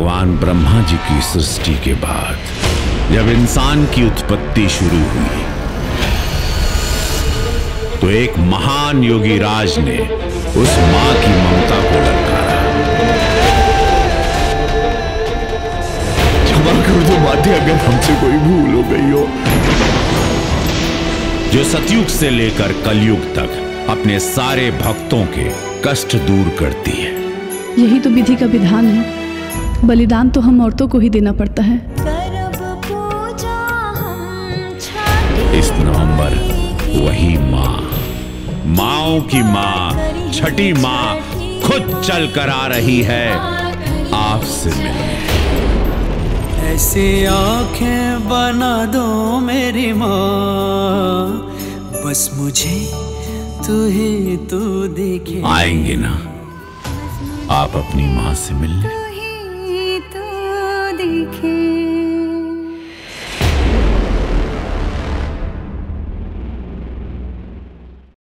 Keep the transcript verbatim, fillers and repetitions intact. भगवान ब्रह्मा जी की सृष्टि के बाद जब इंसान की उत्पत्ति शुरू हुई तो एक महान योगी राज ने उस मां की ममता को ललकारा। क्षमा कर दो माते अगर हमसे कोई भूल हो गई हो। जो सतयुग से लेकर कलयुग तक अपने सारे भक्तों के कष्ट दूर करती है। यही तो विधि का विधान है। बलिदान तो हम औरतों को ही देना पड़ता है। इस नवंबर वही माँ, माँओं की माँ, छठी माँ खुद चल कर आ रही है आपसे मिलने। ऐसी आंखें बना दो मेरी माँ, बस मुझे तू ही तू देखे। आएंगे ना आप अपनी माँ से मिलने? तू ही तू देखे।